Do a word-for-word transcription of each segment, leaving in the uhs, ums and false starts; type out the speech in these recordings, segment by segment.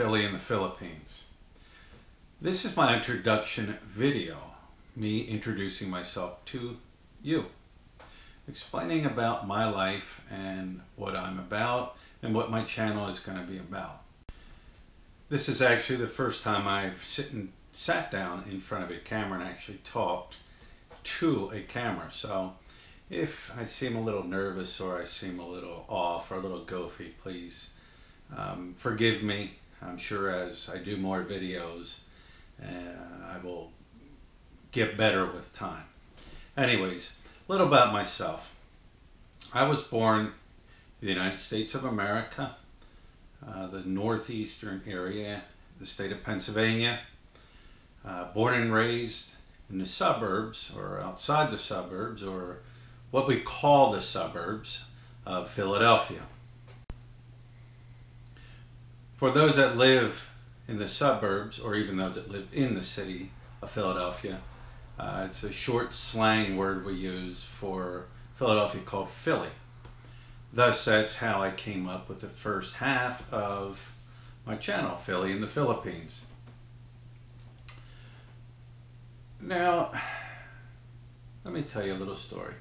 Philly in the Philippines. This is my introduction video, me introducing myself to you, explaining about my life and what I'm about and what my channel is going to be about. This is actually the first time I've sit and sat down in front of a camera and actually talked to a camera. So if I seem a little nervous or I seem a little off or a little goofy, please um, forgive me. I'm sure as I do more videos, uh, I will get better with time. Anyways, a little about myself. I was born in the United States of America, uh, the northeastern area, the state of Pennsylvania. Uh, born and raised in the suburbs, or outside the suburbs, or what we call the suburbs of Philadelphia. For those that live in the suburbs, or even those that live in the city of Philadelphia, uh, it's a short slang word we use for Philadelphia called Philly. Thus, that's how I came up with the first half of my channel, Philly in the Philippines. Now, let me tell you a little story,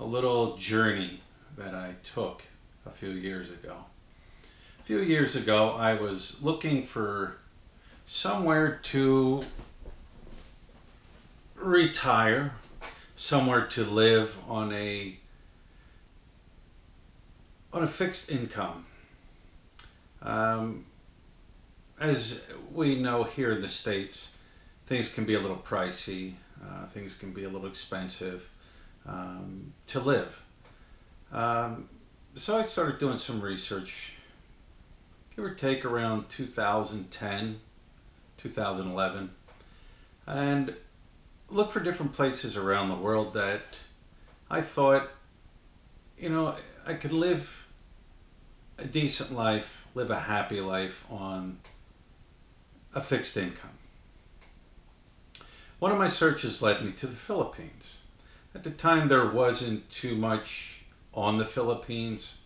a little journey that I took a few years ago. A few years ago, I was looking for somewhere to retire, somewhere to live on a, on a fixed income. Um, as we know here in the States, things can be a little pricey, uh, things can be a little expensive um, to live. Um, so I started doing some research, give or take around two thousand ten, two thousand eleven, and looked for different places around the world that I thought, you know, I could live a decent life, live a happy life on a fixed income. One of my searches led me to the Philippines. At the time, there wasn't too much on the Philippines.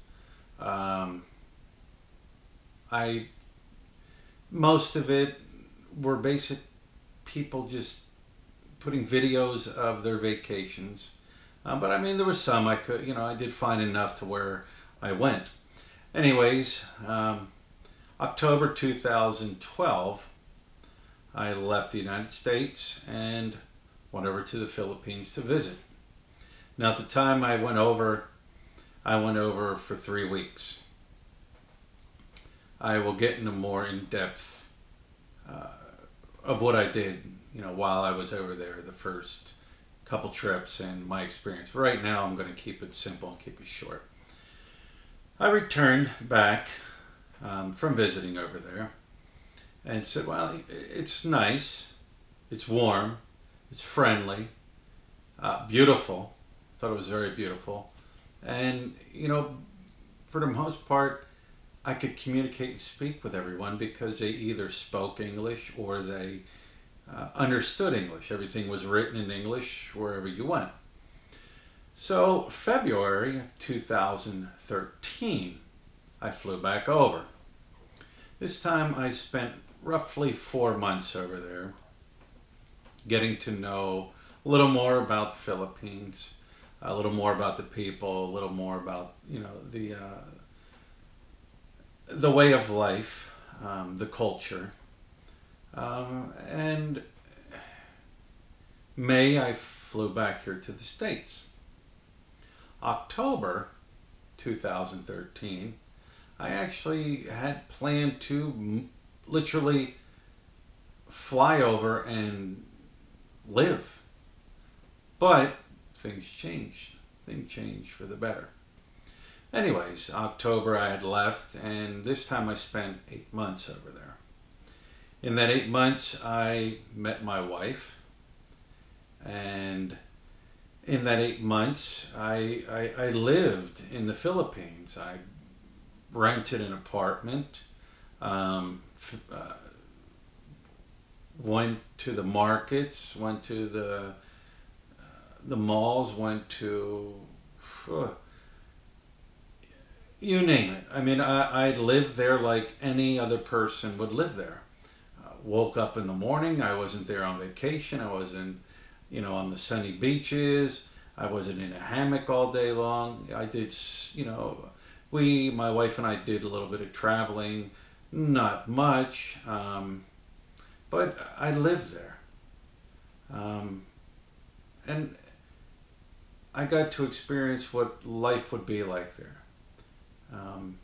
Um, I, most of it were basic people just putting videos of their vacations. Um, but I mean, there was some I could, you know, I did find enough to where I went. Anyways, um, October two thousand twelve, I left the United States and went over to the Philippines to visit. Now at the time I went over, I went over for three weeks. I will get into more in-depth uh, of what I did, you know, while I was over there, the first couple trips and my experience. But right now I'm going to keep it simple and keep it short. I returned back um, from visiting over there and said, well, it's nice, it's warm, it's friendly, uh, beautiful. I thought it was very beautiful. And, you know, for the most part, I could communicate and speak with everyone because they either spoke English or they uh, understood English. Everything was written in English wherever you went. So February two thousand thirteen, I flew back over. This time I spent roughly four months over there, getting to know a little more about the Philippines, a little more about the people, a little more about, you know, the uh, the way of life, um, the culture. Um, and May I flew back here to the States. October two thousand thirteen, I actually had planned to literally fly over and live, but things changed. Things changed for the better. Anyways, October I had left, and this time I spent eight months over there. In that eight months, I met my wife, and in that eight months, I, I, I lived in the Philippines. I rented an apartment, um, uh, went to the markets, went to the uh, the malls, went to uh, you name it. I mean, I, I lived there like any other person would live there. Uh, woke up in the morning, I wasn't there on vacation, I wasn't, you know, on the sunny beaches, I wasn't in a hammock all day long. I did, you know, we, my wife and I did a little bit of traveling, not much, um, but I lived there. Um, and I got to experience what life would be like there. Um,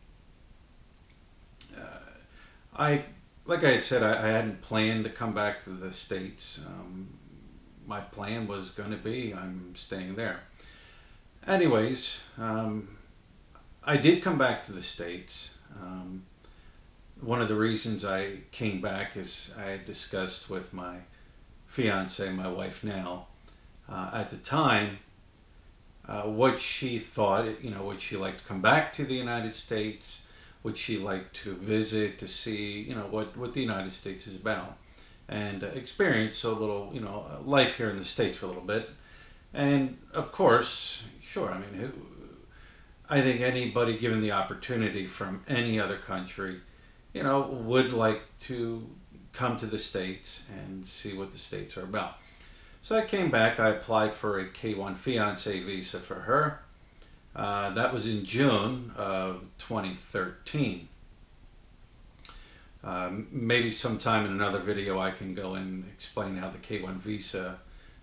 uh, I, like I had said, I, I hadn't planned to come back to the States. Um, my plan was going to be, I'm staying there. Anyways, um, I did come back to the States. Um, one of the reasons I came back is I had discussed with my fiance, my wife now, uh, at the time, Uh, what she thought, you know, would she like to come back to the United States? Would she like to visit to see, you know, what, what the United States is about? And uh, experience a little, you know, life here in the States for a little bit. And of course, sure, I mean, who, I think anybody given the opportunity from any other country, you know, would like to come to the States and see what the States are about. So I came back, I applied for a K one fiancé visa for her. Uh, that was in June of twenty thirteen. Um, maybe sometime in another video I can go and explain how the K one visa,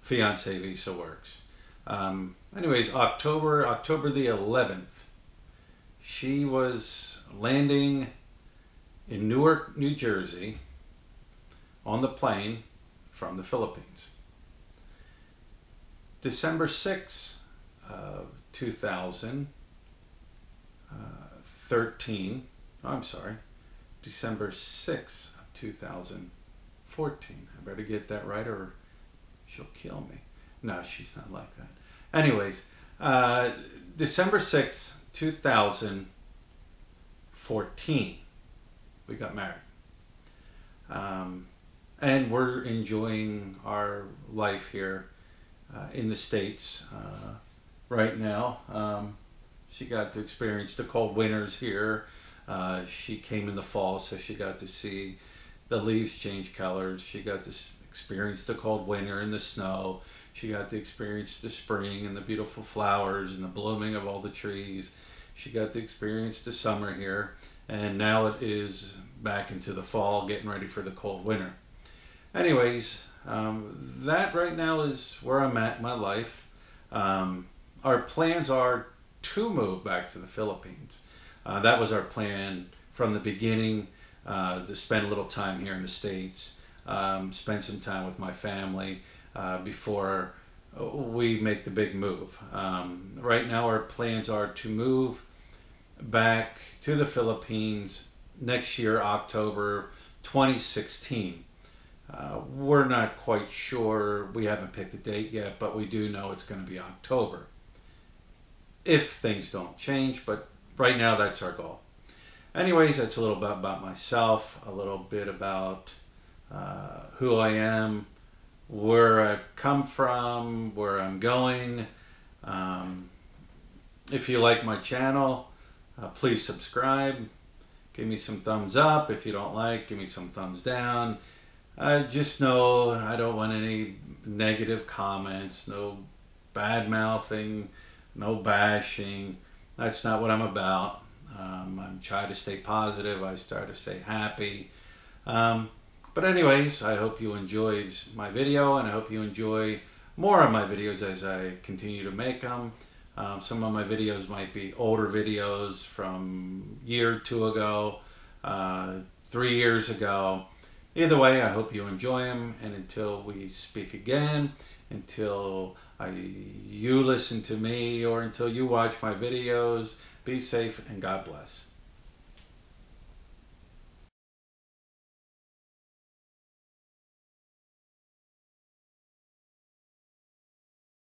fiancé visa works. Um, anyways, October, October the eleventh, she was landing in Newark, New Jersey on the plane from the Philippines. December sixth of two thousand thirteen, I'm sorry, December sixth of two thousand fourteen. I better get that right or she'll kill me. No, she's not like that. Anyways, uh, December sixth, two thousand fourteen, we got married. Um, and we're enjoying our life here Uh, in the States uh, right now. Um, she got to experience the cold winters here. Uh, she came in the fall, so she got to see the leaves change colors. She got to experience the cold winter and the snow. She got to experience the spring and the beautiful flowers and the blooming of all the trees. She got to experience the summer here. And now it is back into the fall, getting ready for the cold winter. Anyways, Um, that right now is where I'm at in my life. Um, our plans are to move back to the Philippines. Uh, that was our plan from the beginning, uh, to spend a little time here in the States, um, spend some time with my family uh, before we make the big move. Um, right now our plans are to move back to the Philippines next year, October twenty sixteen. Uh, we're not quite sure, we haven't picked a date yet, but we do know it's going to be October if things don't change, but right now that's our goal. Anyways, that's a little bit about myself, a little bit about uh, who I am, where I've come from, where I'm going. Um, if you like my channel, uh, please subscribe, give me some thumbs up. If you don't like, give me some thumbs down. I just know I don't want any negative comments, no bad mouthing, no bashing. That's not what I'm about. Um, I'm trying to stay positive. I try to stay happy. Um, but anyways, I hope you enjoyed my video, and I hope you enjoy more of my videos as I continue to make them. Um, some of my videos might be older videos from a year or two ago, uh, three years ago. Either way, I hope you enjoy them, and until we speak again, until I, you listen to me, or until you watch my videos, be safe and God bless.